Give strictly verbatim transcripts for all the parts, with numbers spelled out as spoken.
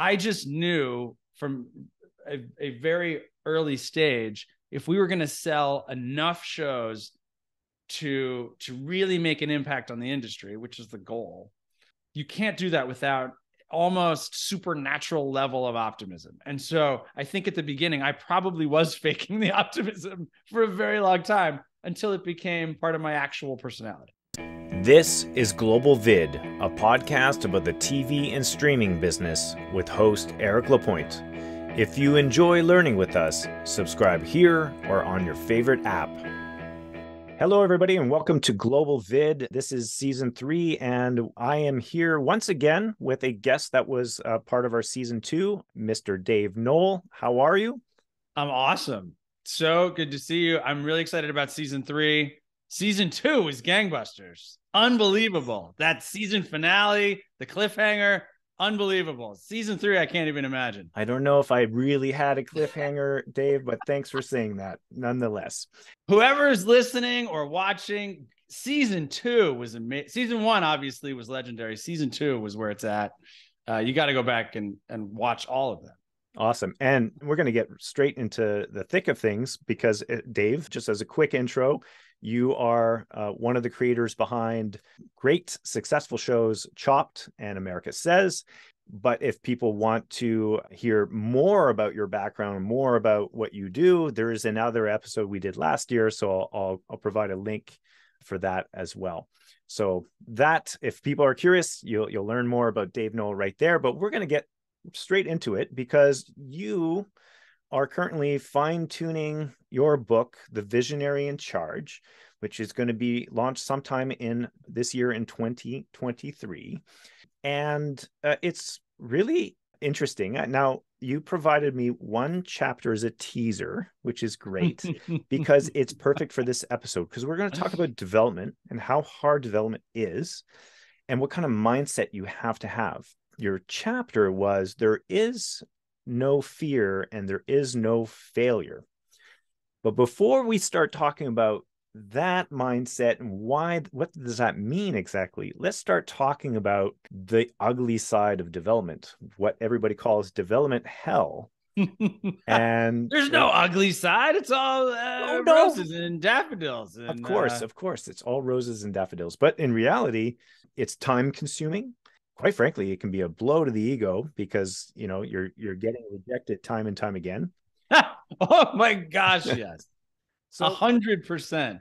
I just knew from a, a very early stage, if we were going to sell enough shows to to really make an impact on the industry, which is the goal, you can't do that without almost supernatural level of optimism. And so I think at the beginning, I probably was faking the optimism for a very long time until it became part of my actual personality. This is Global Vid, a podcast about the T V and streaming business with host Eric Lapointe. If you enjoy learning with us, subscribe here or on your favorite app. Hello, everybody, and welcome to Global Vid. This is season three, and I am here once again with a guest that was uh, part of our season two, Mister Dave Noll. How are you? I'm awesome. So good to see you. I'm really excited about season three. Season two is gangbusters. Unbelievable. That season finale, the cliffhanger, unbelievable. Season three, I can't even imagine. I don't know if I really had a cliffhanger, Dave, but thanks for saying that nonetheless. Whoever's listening or watching, season two was amazing. Season one obviously was legendary. Season two was where it's at. Uh, you got to go back and, and watch all of them. Awesome. And we're going to get straight into the thick of things because, Dave, just as a quick intro, you are uh, one of the creators behind great successful shows Chopped and America Says. But if people want to hear more about your background, more about what you do, there is another episode we did last year. So I'll, I'll, I'll provide a link for that as well. So that, if people are curious, you'll, you'll learn more about Dave Noll right there. But we're going to get straight into it because you are currently fine-tuning your book, The Visionary in Charge, which is going to be launched sometime in this year in twenty twenty-three. And uh, it's really interesting. Now, you provided me one chapter as a teaser, which is great because it's perfect for this episode because we're going to talk about development and how hard development is and what kind of mindset you have to have. Your chapter was, there is no fear and there is no failure. But before we start talking about that mindset and why, what does that mean exactly? Let's start talking about the ugly side of development, what everybody calls development hell. And there's no ugly side. It's all uh, oh, no. roses and daffodils. And, of course, uh... of course, it's all roses and daffodils. But in reality, it's time consuming. Quite frankly, it can be a blow to the ego because, you know, you're you're getting rejected time and time again. Oh, my gosh. Yes. A hundred percent.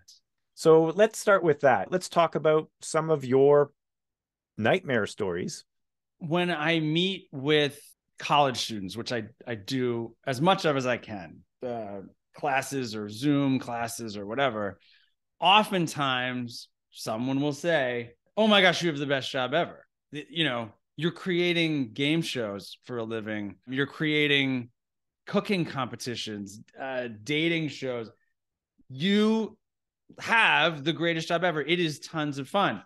So let's start with that. Let's talk about some of your nightmare stories. When I meet with college students, which I, I do as much of as I can, uh, classes or Zoom classes or whatever, oftentimes someone will say, oh, my gosh, you have the best job ever. You know, you're creating game shows for a living. You're creating cooking competitions, uh, dating shows. You have the greatest job ever. It is tons of fun.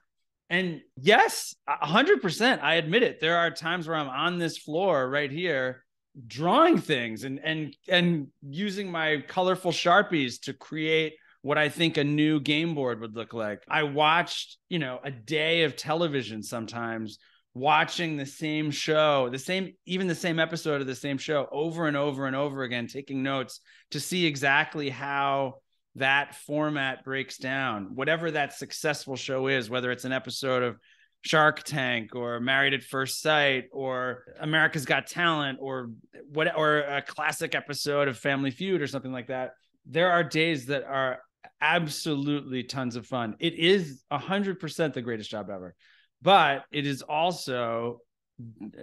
And yes, one hundred percent, I admit it. There are times where I'm on this floor right here drawing things and and and using my colorful Sharpies to create what I think a new game board would look like. I watched, you know, a day of television sometimes, watching the same show, the same, even the same episode of the same show over and over and over again, taking notes to see exactly how that format breaks down, whatever that successful show is, whether it's an episode of Shark Tank or Married at First Sight or America's Got Talent or what, or a classic episode of Family Feud or something like that. There are days that are absolutely tons of fun. It is one hundred percent the greatest job ever, but it is also,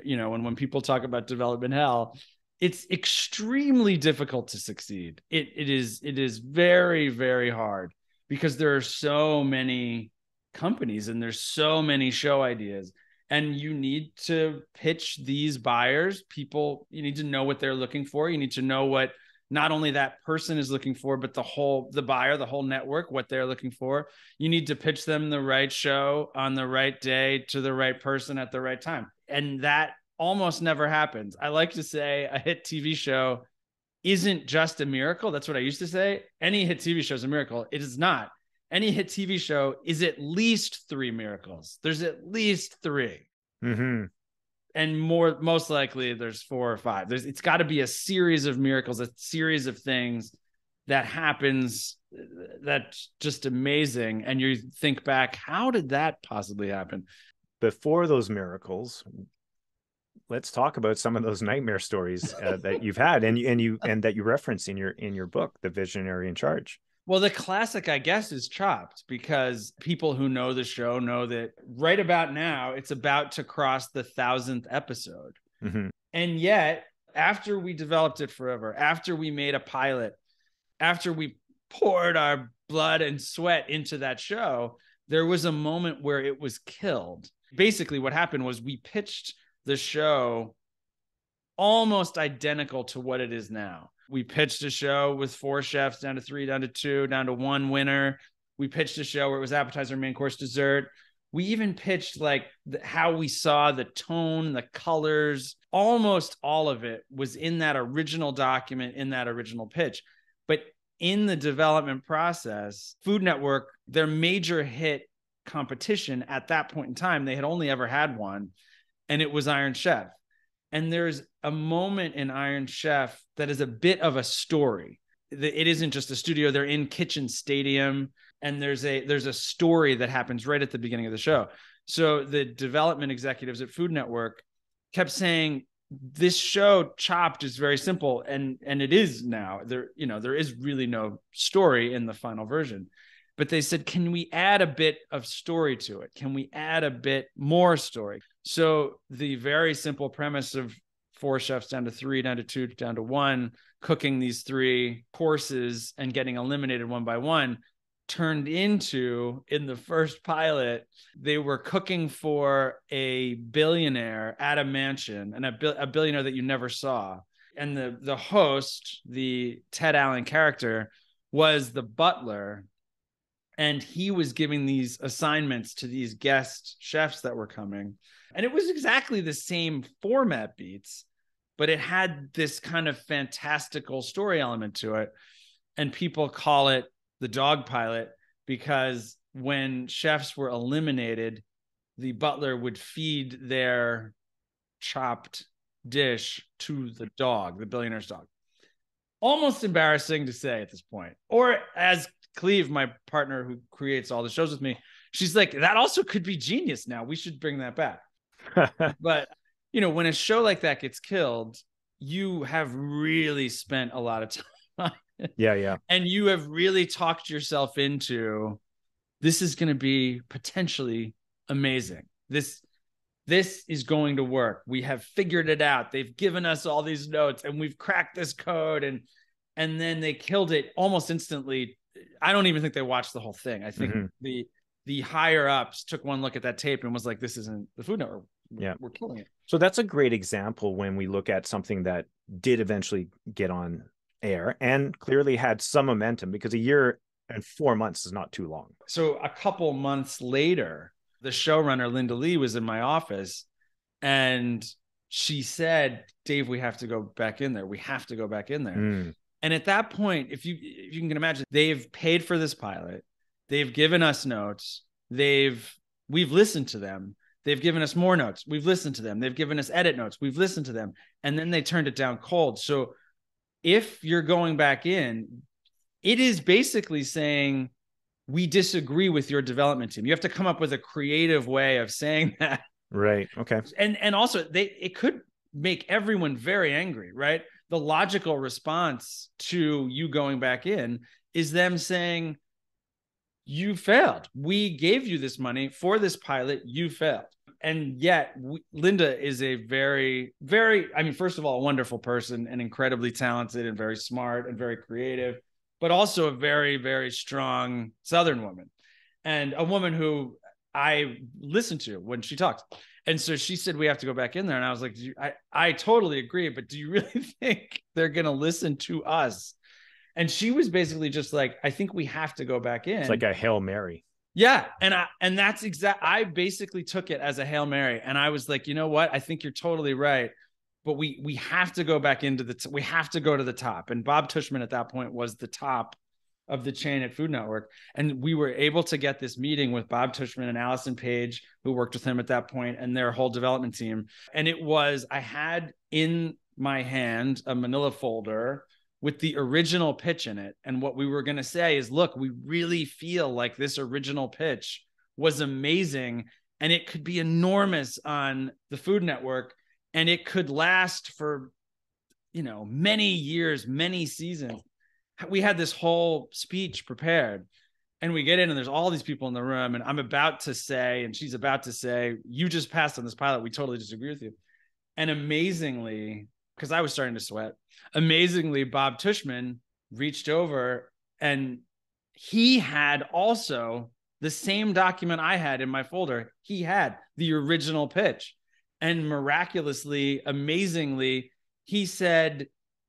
you know, and when people talk about development hell, it's extremely difficult to succeed. It it is it is very, very hard because there are so many companies and there's so many show ideas, and you need to pitch these buyers. People, you need to know what they're looking for. You need to know what not only that person is looking for, but the whole, the buyer, the whole network, what they're looking for. You need to pitch them the right show on the right day to the right person at the right time. And that almost never happens. I like to say a hit T V show isn't just a miracle. That's what I used to say. Any hit T V show is a miracle. It is not. Any hit T V show is at least three miracles. There's at least three. Mm-hmm. and more, most likely there's four or five. There's, it's got to be a series of miracles, a series of things that happens that's just amazing. And you think back, how did that possibly happen? Before those miracles, let's talk about some of those nightmare stories uh, that you've had and you, and you, and that you reference in your, in your book, The Visionary in Charge. Well, the classic, I guess, is Chopped, because people who know the show know that right about now, it's about to cross the thousandth episode. Mm-hmm. And yet, after we developed it forever, after we made a pilot, after we poured our blood and sweat into that show, there was a moment where it was killed. Basically, what happened was we pitched the show almost identical to what it is now. We pitched a show with four chefs, down to three, down to two, down to one winner. We pitched a show where it was appetizer, main course, dessert. We even pitched like the, how we saw the tone, the colors. Almost all of it was in that original document, in that original pitch. But in the development process, Food Network, their major hit competition at that point in time, they had only ever had one, and it was Iron Chef. And there's a moment in Iron Chef that is a bit of a story. It isn't just a studio. They're in Kitchen Stadium, and there's a there's a story that happens right at the beginning of the show. So the development executives at Food Network kept saying, this show Chopped is very simple, and and it is now. There, you know, there is really no story in the final version. But they said, can we add a bit of story to it? Can we add a bit more story? So the very simple premise of four chefs down to three, down to two, down to one, cooking these three courses and getting eliminated one by one turned into, in the first pilot, they were cooking for a billionaire at a mansion, and a, a billionaire that you never saw. And the, the host, the Ted Allen character, was the butler. And he was giving these assignments to these guest chefs that were coming. And it was exactly the same format beats, but it had this kind of fantastical story element to it. And people call it the dog pilot because when chefs were eliminated, the butler would feed their chopped dish to the dog, the billionaire's dog. Almost embarrassing to say at this point, or as Cleve, my partner who creates all the shows with me, she's like, that also could be genius now. We should bring that back. But, you know, when a show like that gets killed, you have really spent a lot of time. Yeah, yeah. And you have really talked yourself into, this is going to be potentially amazing. This, this is going to work. We have figured it out. They've given us all these notes and we've cracked this code. And, and then they killed it almost instantly. I don't even think they watched the whole thing. I think mm-hmm. the the higher ups took one look at that tape and was like, this isn't the Food Network. Yeah. We're killing it. So that's a great example when we look at something that did eventually get on air and clearly had some momentum, because a year and four months is not too long. So a couple months later, the showrunner, Linda Lee, was in my office and she said, Dave, we have to go back in there. We have to go back in there. Mm. And at that point, if you if you can imagine, they've paid for this pilot, they've given us notes, they've we've listened to them, they've given us more notes, we've listened to them, they've given us edit notes, we've listened to them, and then they turned it down cold. So if you're going back in, it is basically saying, we disagree with your development team. You have to come up with a creative way of saying that. Right. Okay. And and also they it could make everyone very angry, right? The logical response to you going back in is them saying, you failed. We gave you this money for this pilot. You failed. And yet we, Linda is a very, very, I mean, first of all, a wonderful person and incredibly talented and very smart and very creative, but also a very, very strong Southern woman and a woman who I listened to when she talked. And so she said, we have to go back in there. And I was like, do you, I, I totally agree, but do you really think they're going to listen to us? And she was basically just like, I think we have to go back in. It's like a Hail Mary. Yeah. And I, and that's exact. I basically took it as a Hail Mary. And I was like, you know what? I think you're totally right. But we, we have to go back into the, t- we have to go to the top. And Bob Tushman at that point was the top of the chain at Food Network. And we were able to get this meeting with Bob Tushman and Allison Page, who worked with him at that point, and their whole development team. And it was, I had in my hand a manila folder with the original pitch in it. And what we were going to say is, look, we really feel like this original pitch was amazing and it could be enormous on the Food Network and it could last for, you know, many years, many seasons. We had this whole speech prepared and we get in and there's all these people in the room and I'm about to say, and she's about to say, you just passed on this pilot. We totally disagree with you. And amazingly, because I was starting to sweat, amazingly, Bob Tushman reached over and he had also the same document I had in my folder. He had the original pitch. And miraculously, amazingly, he said,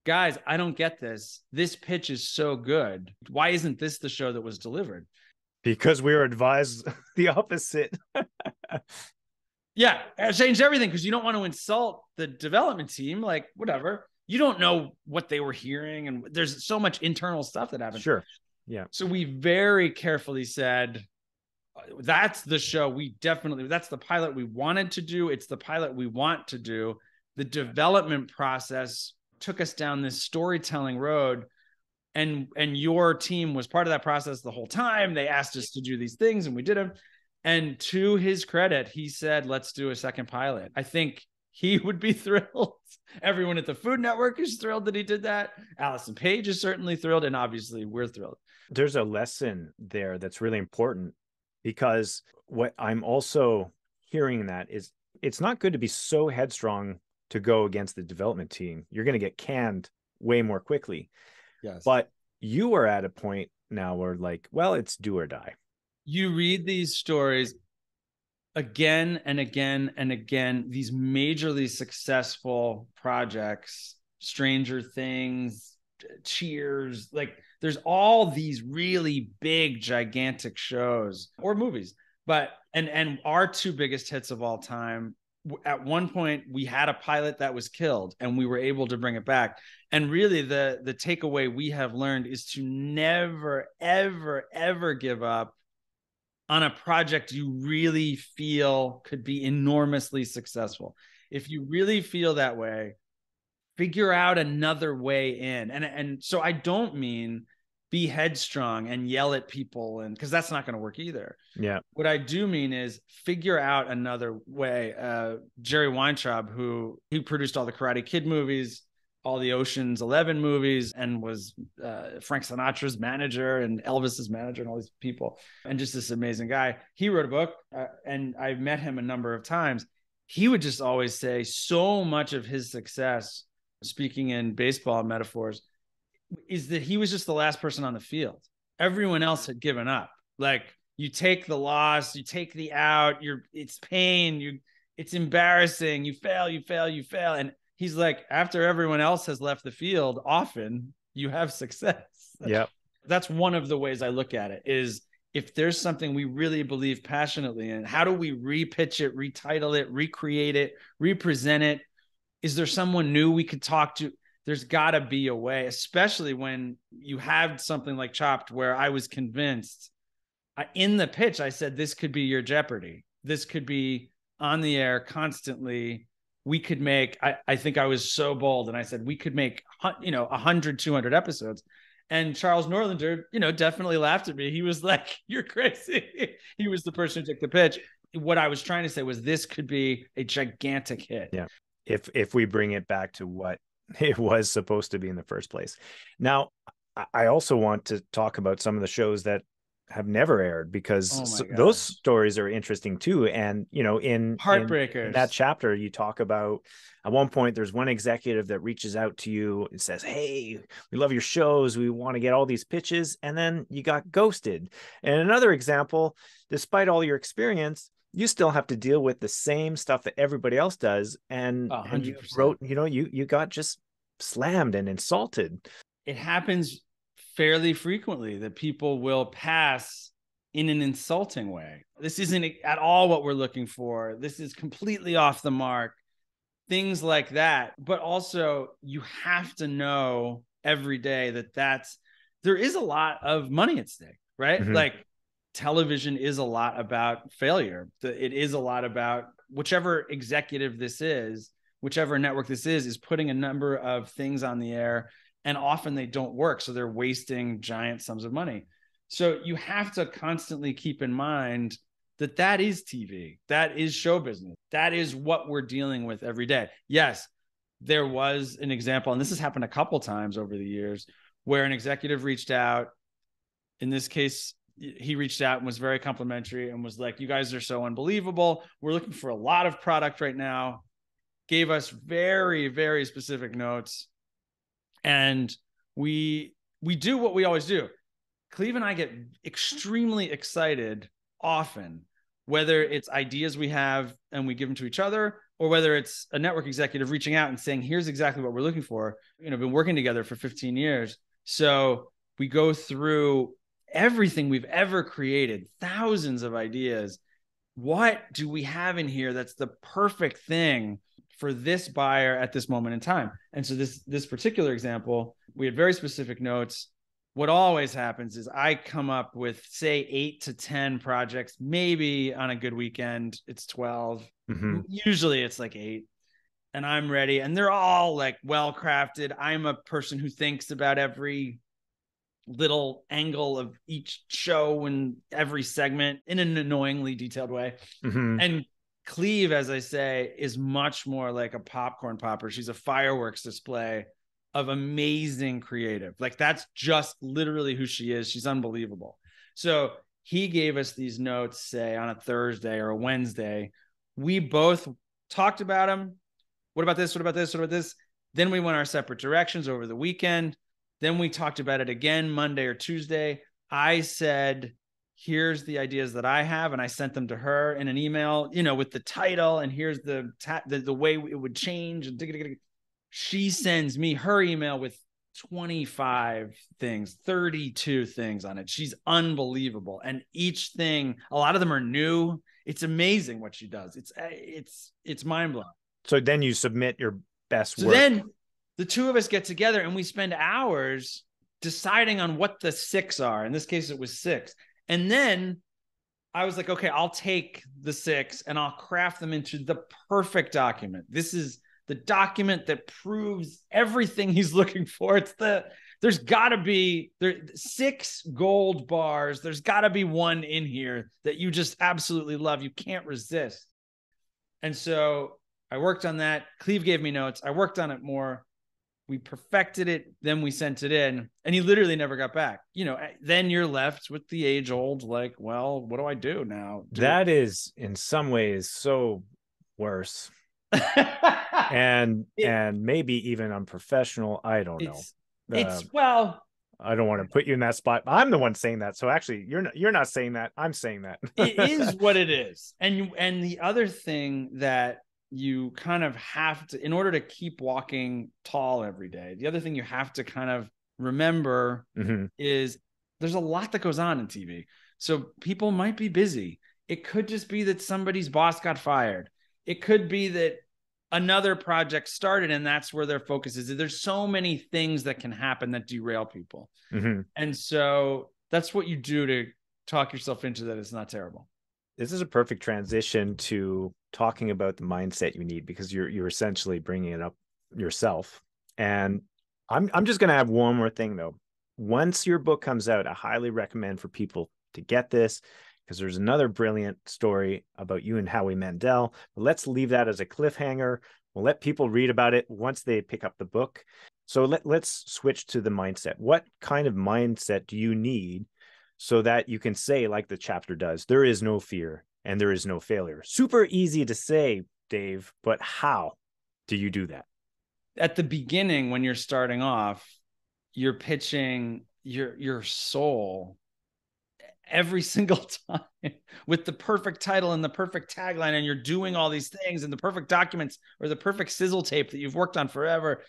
guys, I don't get this. This pitch is so good. Why isn't this the show that was delivered? Because we were advised the opposite. Yeah, I changed everything because you don't want to insult the development team. Like, whatever. You don't know what they were hearing. And there's so much internal stuff that happened. Sure. Yeah. So we very carefully said, that's the show we definitely, that's the pilot we wanted to do. It's the pilot we want to do. The development process took us down this storytelling road. And, and your team was part of that process the whole time. They asked us to do these things and we did them. And to his credit, he said, let's do a second pilot. I think he would be thrilled. Everyone at the Food Network is thrilled that he did that. Allison Page is certainly thrilled. And obviously we're thrilled. There's a lesson there that's really important, because what I'm also hearing that is it's not good to be so headstrong to go against the development team. You're going to get canned way more quickly. Yes. But you are at a point now where, like, well, it's do or die. You read these stories again and again and again, these majorly successful projects, Stranger Things, Cheers, like there's all these really big, gigantic shows or movies, but, and, and our two biggest hits of all time. At one point we had a pilot that was killed and we were able to bring it back. And really the, the takeaway we have learned is to never, ever, ever give up on a project you really feel could be enormously successful. If you really feel that way, figure out another way in. And, and so I don't mean be headstrong and yell at people, and because that's not going to work either. Yeah. What I do mean is figure out another way. Uh, Jerry Weintraub, who he produced all the Karate Kid movies, all the Oceans eleven movies, and was uh, Frank Sinatra's manager and Elvis's manager and all these people, and just this amazing guy. He wrote a book, uh, and I've met him a number of times. He would just always say so much of his success, speaking in baseball metaphors, is that he was just the last person on the field. Everyone else had given up. Like, you take the loss, you take the out, you're it's pain, you it's embarrassing, you fail, you fail, you fail, and he's like, after everyone else has left the field, often you have success. Yeah. That's one of the ways I look at it is, if there's something we really believe passionately in, how do we repitch it, retitle it, recreate it, represent it? Is there someone new we could talk to? There's gotta be a way, especially when you have something like Chopped, where I was convinced I, in the pitch, I said, this could be your Jeopardy. This could be on the air constantly. We could make, I, I think I was so bold. And I said, we could make, you know, a hundred, two hundred episodes. And Charles Norlander, you know, definitely laughed at me. He was like, you're crazy. He was the person who took the pitch. What I was trying to say was this could be a gigantic hit. Yeah. If, if we bring it back to what it was supposed to be in the first place. Now, I also want to talk about some of the shows that have never aired, because oh those stories are interesting too. And, you know, in, Heartbreakers. in that chapter, you talk about, at one point, there's one executive that reaches out to you and says, hey, we love your shows. We want to get all these pitches. And then you got ghosted. And another example, despite all your experience, you still have to deal with the same stuff that everybody else does. And, and you wrote, you know, you, you got just slammed and insulted. It happens fairly frequently that people will pass in an insulting way. This isn't at all what we're looking for. This is completely off the mark, things like that. But also you have to know every day that that's, there is a lot of money at stake, right? Mm-hmm. Like television is a lot about failure. It is a lot about whichever executive this is, whichever network this is, is putting a number of things on the air, and often they don't work. So they're wasting giant sums of money. So you have to constantly keep in mind that that is T V, that is show business. That is what we're dealing with every day. Yes, there was an example, and this has happened a couple times over the years, where an executive reached out. In this case, he reached out and was very complimentary and was like, you guys are so unbelievable. We're looking for a lot of product right now. Gave us very, very specific notes. And we we do what we always do. Cleve and I get extremely excited often, whether it's ideas we have and we give them to each other, or whether it's a network executive reaching out and saying, here's exactly what we're looking for. You know, been working together for fifteen years. So we go through everything we've ever created, thousands of ideas. What do we have in here that's the perfect thing for this buyer at this moment in time? And so this, this particular example, we had very specific notes. What always happens is I come up with, say, eight to ten projects, maybe on a good weekend, it's twelve. Mm-hmm. Usually it's like eight, and I'm ready. And they're all like well-crafted. I'm a person who thinks about every little angle of each show and every segment in an annoyingly detailed way. Mm-hmm. And Cleve, as I say, is much more like a popcorn popper. She's a fireworks display of amazing creative. Like that's just literally who she is. She's unbelievable. So he gave us these notes, say on a Thursday or a Wednesday. We both talked about them. What about this? What about this? What about this? Then we went our separate directions over the weekend. Then we talked about it again Monday or Tuesday. I said, here's the ideas that I have. And I sent them to her in an email, you know, with the title, and here's the ta- the, the way it would change. And she sends me her email with twenty-five things, thirty-two things on it. She's unbelievable. And each thing, a lot of them are new. It's amazing what she does. It's, it's, it's mind blowing. So then you submit your best so work. Then the two of us get together and we spend hours deciding on what the six are. In this case, it was six. And then I was like, okay, I'll take the six and I'll craft them into the perfect document. This is the document that proves everything he's looking for. It's the, there's gotta be there six gold bars. There's gotta be one in here that you just absolutely love. You can't resist. And so I worked on that. Cleve gave me notes. I worked on it more. We perfected it. Then we sent it in, and he literally never got back. You know, then you're left with the age old, like, well, what do I do now? Do that it- is in some ways so worse. and it, and maybe even unprofessional. I don't it's, know. It's um, well. I don't want to put you in that spot. I'm the one saying that. So actually, you're not, you're not saying that. I'm saying that. It is what it is. And and the other thing that you kind of have to, in order to keep walking tall every day, the other thing you have to kind of remember mm-hmm. is there's a lot that goes on in T V. So people might be busy. It could just be that somebody's boss got fired. It could be that another project started and that's where their focus is. There's so many things that can happen that derail people. Mm-hmm. And so that's what you do to talk yourself into that. It's not terrible. This is a perfect transition to talking about the mindset you need, because you're, you're essentially bringing it up yourself. And I'm, I'm just going to have one more thing though. Once your book comes out, I highly recommend for people to get this, because there's another brilliant story about you and Howie Mandel. But let's leave that as a cliffhanger. We'll let people read about it once they pick up the book. So let, let's switch to the mindset. What kind of mindset do you need so that you can say, like the chapter does, there is no fear and there is no failure? Super easy to say, Dave, but how do you do that? At the beginning, when you're starting off, you're pitching your your soul every single time with the perfect title and the perfect tagline, and you're doing all these things and the perfect documents or the perfect sizzle tape that you've worked on forever.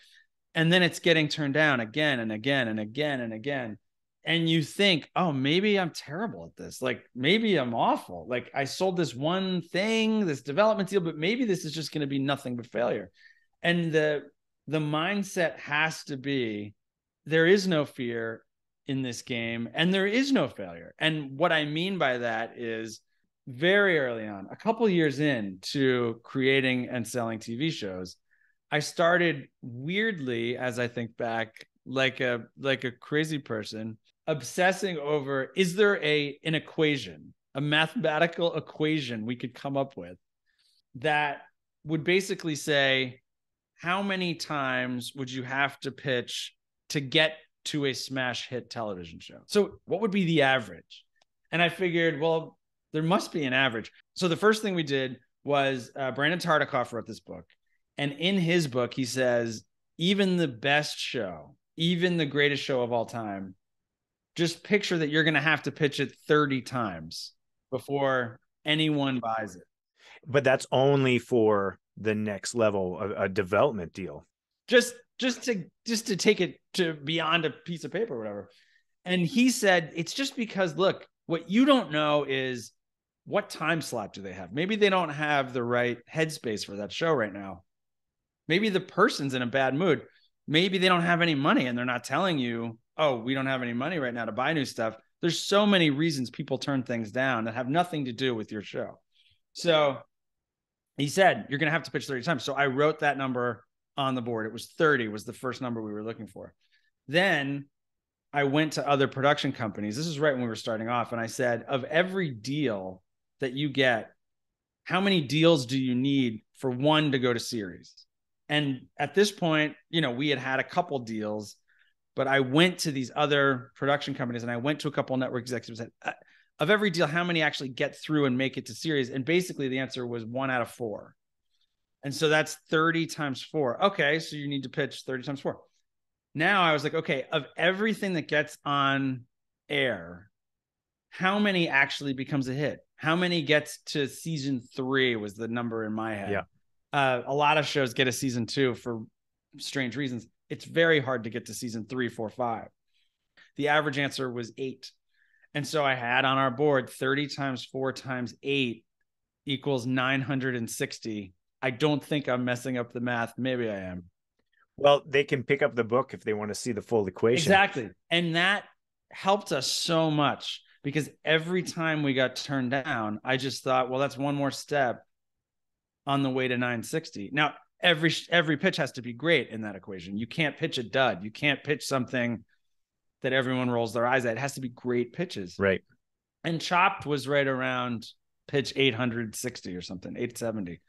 And then it's getting turned down again and again and again and again. And you think, oh, maybe I'm terrible at this. Like, maybe I'm awful. Like, I sold this one thing, this development deal, but maybe this is just going to be nothing but failure. And the, the mindset has to be, there is no fear in this game, and there is no failure. And what I mean by that is, very early on, a couple years in to creating and selling T V shows, I started weirdly, as I think back, like a like a crazy person, obsessing over, is there a an equation, a mathematical equation we could come up with that would basically say, how many times would you have to pitch to get to a smash hit television show? So what would be the average? And I figured, well, there must be an average. So the first thing we did was uh, Brandon Tartikoff wrote this book. And in his book, he says, even the best show, even the greatest show of all time, just picture that you're going to have to pitch it thirty times before anyone buys it. But that's only for the next level, a, a development deal. Just just to just to take it to beyond a piece of paper or whatever. And he said, it's just because, look, what you don't know is, what time slot do they have? Maybe they don't have the right headspace for that show right now. Maybe the person's in a bad mood. Maybe they don't have any money and they're not telling you, oh, we don't have any money right now to buy new stuff. There's so many reasons people turn things down that have nothing to do with your show. So he said, you're going to have to pitch thirty times. So I wrote that number on the board. It was thirty was the first number we were looking for. Then I went to other production companies. This is right when we were starting off. And I said, of every deal that you get, how many deals do you need for one to go to series? And at this point, you know, we had had a couple deals, but I went to these other production companies and I went to a couple network executives and said, of every deal, how many actually get through and make it to series? And basically the answer was one out of four. And so that's thirty times four. Okay. So you need to pitch thirty times four. Now I was like, okay, of everything that gets on air, how many actually becomes a hit? How many gets to season three was the number in my head. Yeah. Uh, a lot of shows get a season two for strange reasons. It's very hard to get to season three, four, five. The average answer was eight. And so I had on our board thirty times four times eight equals nine hundred sixty. I don't think I'm messing up the math. Maybe I am. Well, they can pick up the book if they want to see the full equation. Exactly. And that helped us so much because every time we got turned down, I just thought, well, that's one more step on the way to nine sixty. Now, every every pitch has to be great in that equation. You can't pitch a dud. You can't pitch something that everyone rolls their eyes at. It has to be great pitches. Right. And Chopped was right around pitch eight hundred sixty or something, eight seventy.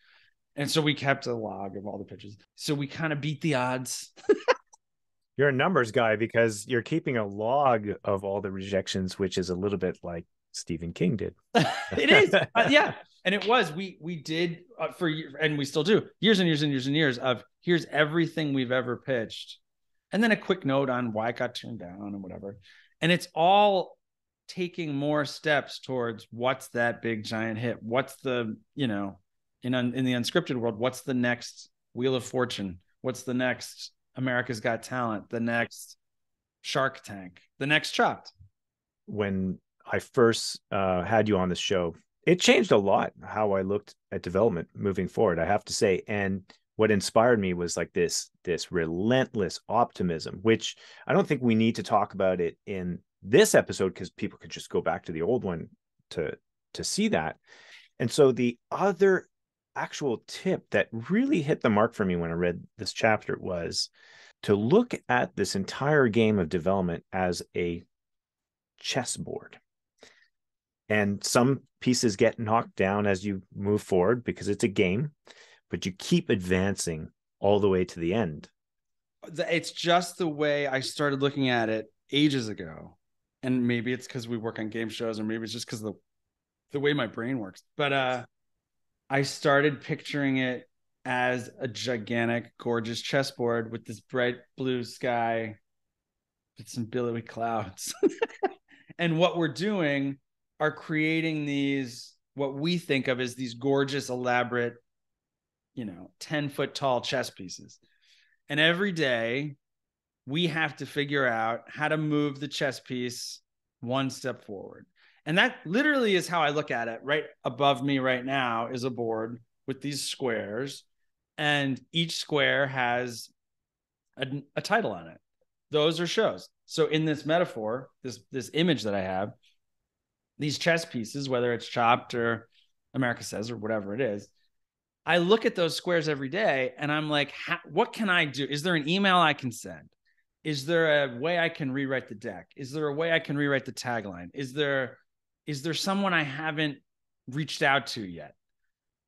And so we kept a log of all the pitches. So we kind of beat the odds. You're a numbers guy because you're keeping a log of all the rejections, which is a little bit like Stephen King did. It is. Uh, yeah. And it was, we, we did uh, for, and we still do years and years and years and years of here's everything we've ever pitched. And then a quick note on why it got turned down and whatever. And it's all taking more steps towards what's that big giant hit? What's the, you know, In, un, in the unscripted world, what's the next Wheel of Fortune? What's the next America's Got Talent? The next Shark Tank? The next Chopped? When I first uh, had you on the show, it changed a lot how I looked at development moving forward, I have to say. And what inspired me was like this, this relentless optimism, which I don't think we need to talk about it in this episode because people could just go back to the old one to, to see that. And so the other actual tip that really hit the mark for me when I read this chapter was to look at this entire game of development as a chessboard. And some pieces get knocked down as you move forward because it's a game, but you keep advancing all the way to the end. It's just the way I started looking at it ages ago. And maybe it's because we work on game shows, or maybe it's just because of the, the way my brain works. But, uh, I started picturing it as a gigantic, gorgeous chessboard with this bright blue sky with some billowy clouds. And what we're doing are creating these, what we think of as these gorgeous, elaborate, you know, ten foot tall chess pieces. And every day we have to figure out how to move the chess piece one step forward. And that literally is how I look at it. Right above me right now is a board with these squares, and each square has a, a title on it. Those are shows. So in this metaphor, this this image that I have, these chess pieces, whether it's Chopped or America Says or whatever it is, I look at those squares every day and I'm like, how, what can I do? Is there an email I can send? Is there a way I can rewrite the deck? Is there a way I can rewrite the tagline? Is there, is there someone I haven't reached out to yet?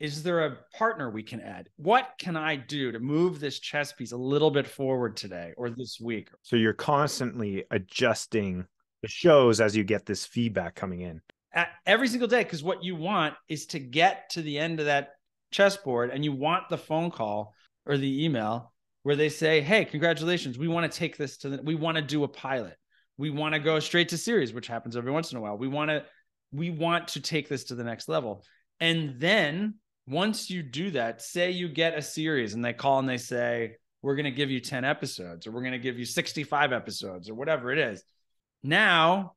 Is there a partner we can add? What can I do to move this chess piece a little bit forward today or this week? So you're constantly adjusting the shows as you get this feedback coming in. At every single day, because what you want is to get to the end of that chessboard and you want the phone call or the email where they say, hey, congratulations, we want to take this to the, we want to do a pilot. We want to go straight to series, which happens every once in a while. We want to, we want to take this to the next level. And then once you do that, say you get a series and they call and they say, we're going to give you ten episodes, or we're going to give you sixty-five episodes, or whatever it is. Now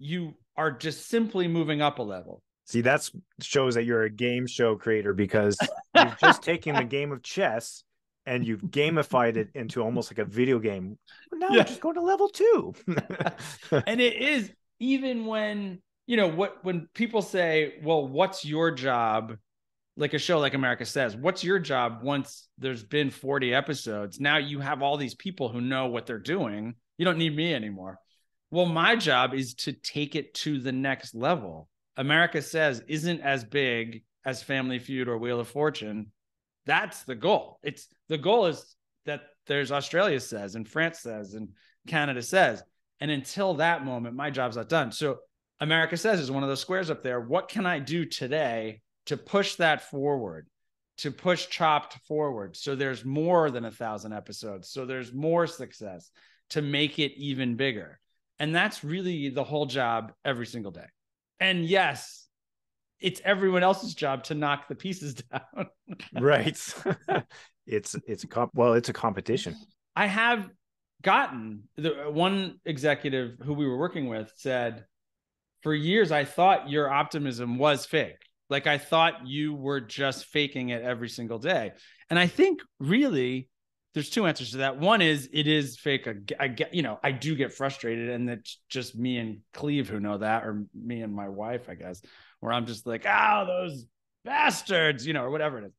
you are just simply moving up a level. See, that shows that you're a game show creator, because you've just taken the game of chess and you've gamified it into almost like a video game. Now yeah. We're just going to level two. And it is, even when, you know, what when people say, well, what's your job? Like a show like America Says, what's your job once there's been forty episodes? Now you have all these people who know what they're doing. You don't need me anymore. Well, my job is to take it to the next level. America Says isn't as big as Family Feud or Wheel of Fortune. That's the goal. It's the goal is that there's Australia Says and France Says and Canada Says. And until that moment, my job's not done. So America Says is one of those squares up there. What can I do today to push that forward, to push Chopped forward? So there's more than a thousand episodes. So there's more success to make it even bigger. And that's really the whole job every single day. And yes, it's everyone else's job to knock the pieces down. Right. It's, it's a comp, well, it's a competition. I have gotten the one executive who we were working with said, for years, I thought your optimism was fake. Like, I thought you were just faking it every single day. And I think really there's two answers to that. One is it is fake. I get, you know, I do get frustrated, and it's just me and Cleve who know that, or me and my wife, I guess, where I'm just like, oh, those bastards, you know, or whatever it is.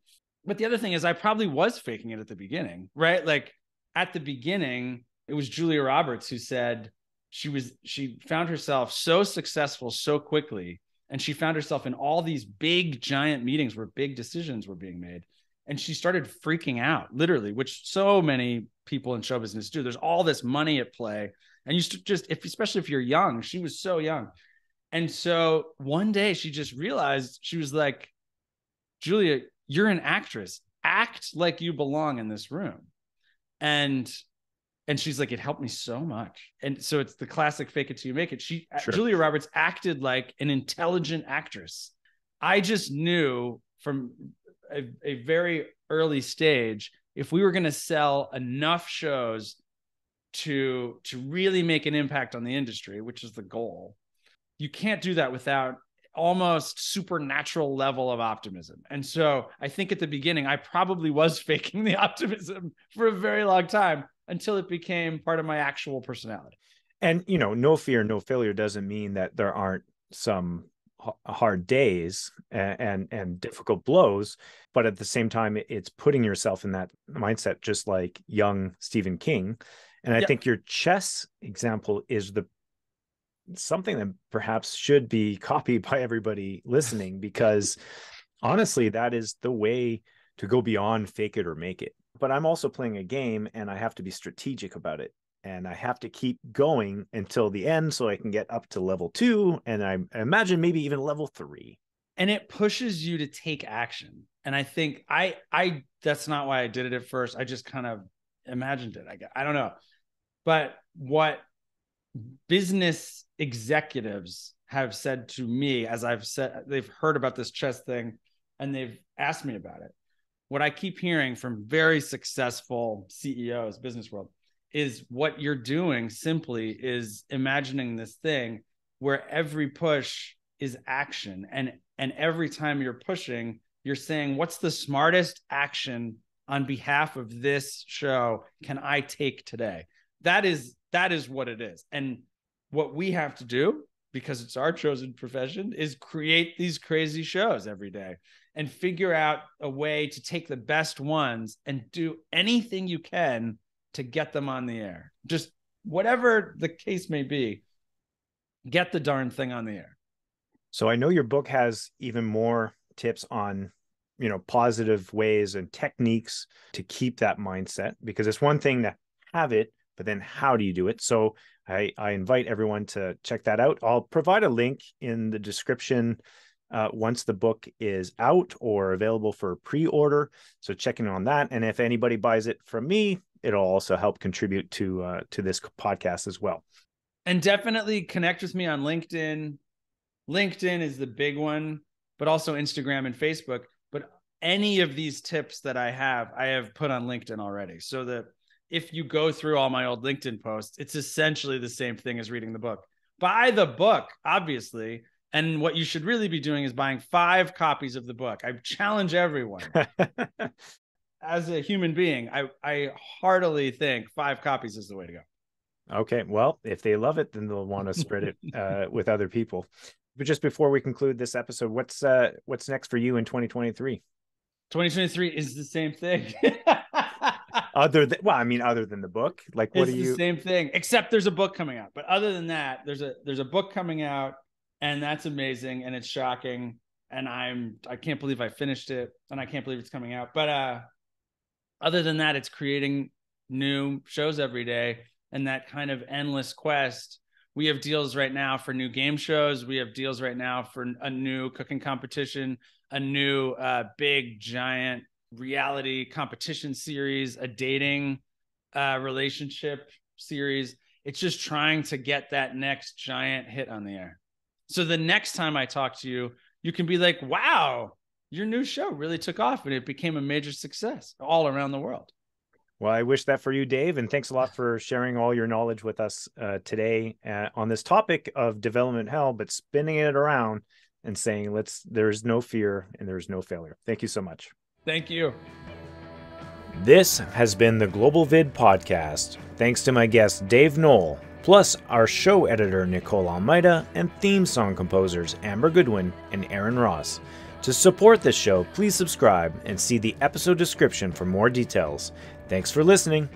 But the other thing is I probably was faking it at the beginning, right? Like at the beginning, it was Julia Roberts who said she was, she found herself so successful so quickly. And she found herself in all these big, giant meetings where big decisions were being made. And she started freaking out, literally, which so many people in show business do. There's all this money at play. And you just, if, especially if you're young, she was so young. And so one day she just realized, she was like, Julia, you're an actress. Act like you belong in this room. And and she's like, it helped me so much. And so it's the classic fake it till you make it. She, sure. Julia Roberts acted like an intelligent actress. I just knew from a, a very early stage, if we were going to sell enough shows to, to really make an impact on the industry, which is the goal, you can't do that without almost supernatural level of optimism. And so I think at the beginning, I probably was faking the optimism for a very long time, until it became part of my actual personality. And, you know, no fear, no failure doesn't mean that there aren't some hard days and, and, and difficult blows. But at the same time, it's putting yourself in that mindset, just like young Stephen King. And I yep. think your chess example is the something that perhaps should be copied by everybody listening, because honestly, that is the way to go beyond fake it or make it. But I'm also playing a game and I have to be strategic about it. And I have to keep going until the end so I can get up to level two. And I imagine maybe even level three. And it pushes you to take action. And I think I, I, that's not why I did it at first. I just kind of imagined it. I guess. I don't know. But what business executives have said to me, as I've said, they've heard about this chess thing and they've asked me about it. What I keep hearing from very successful C E Os, business world, is what you're doing simply is imagining this thing where every push is action. And, and every time you're pushing, you're saying, what's the smartest action on behalf of this show can I take today? That is, that is what it is. And what we have to do, because it's our chosen profession, is create these crazy shows every day and figure out a way to take the best ones and do anything you can to get them on the air. Just whatever the case may be, get the darn thing on the air. So I know your book has even more tips on, you know, positive ways and techniques to keep that mindset, because it's one thing to have it, but then how do you do it? So I, I invite everyone to check that out. I'll provide a link in the description uh, once the book is out or available for pre-order. So check in on that. And if anybody buys it from me, it'll also help contribute to uh, to this podcast as well. And definitely connect with me on LinkedIn. LinkedIn is the big one, but also Instagram and Facebook. But any of these tips that I have, I have put on LinkedIn already. So that if you go through all my old LinkedIn posts, it's essentially the same thing as reading the book. Buy the book, obviously. And what you should really be doing is buying five copies of the book. I challenge everyone. As a human being, I, I heartily think five copies is the way to go. Okay. Well, if they love it, then they'll want to spread it uh, with other people. But just before we conclude this episode, what's uh, what's next for you in twenty twenty-three? twenty twenty-three is the same thing. Other than, well, I mean, other than the book, like what it's are you? It's the same thing, except there's a book coming out. But other than that, there's a there's a book coming out, and that's amazing, and it's shocking, and I'm I can't believe I finished it, and I can't believe it's coming out. But uh, other than that, it's creating new shows every day, and that kind of endless quest. We have deals right now for new game shows. We have deals right now for a new cooking competition, a new uh, big giant reality competition series, a dating uh, relationship series. It's just trying to get that next giant hit on the air. So the next time I talk to you, you can be like, wow, your new show really took off and it became a major success all around the world. Well, I wish that for you, Dave. And thanks a lot for sharing all your knowledge with us uh, today uh, on this topic of development hell, but spinning it around and saying, let's, there's no fear and there's no failure. Thank you so much. Thank you. This has been the Global Vid Podcast. Thanks to my guest, Dave Noll, plus our show editor, Nicole Almeida, and theme song composers, Amber Goodwyn and Aaron Ross. To support this show, please subscribe and see the episode description for more details. Thanks for listening.